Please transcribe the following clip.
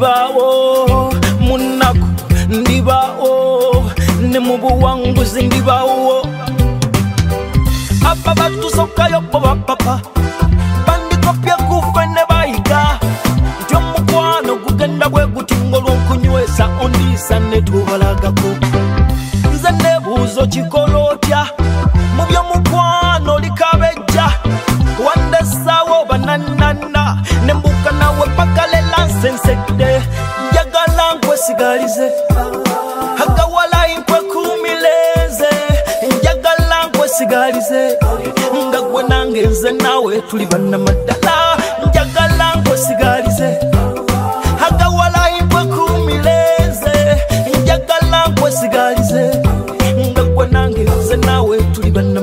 ndiba o munaku ndiba o nemubu wangu zindiba o ababa tusoka yo baba papa bandiko pya kufa nebaika ndio mukwano gugenda gwe gutingolo kunywesa ondisa netubalagako nze nebuzo chikolotya mu byo mukwano likabeja wanda sawo bananana nembuka nawe pakalela sensekde yagalangwe sigalize hakawala impwe kumileze yagalangwe sigalize ngagwe nange nze nawe tulibana madala yagalangwe sigalize hakawala impwe kumileze yagalangwe sigalize ngagwe nange nze nawe tulibana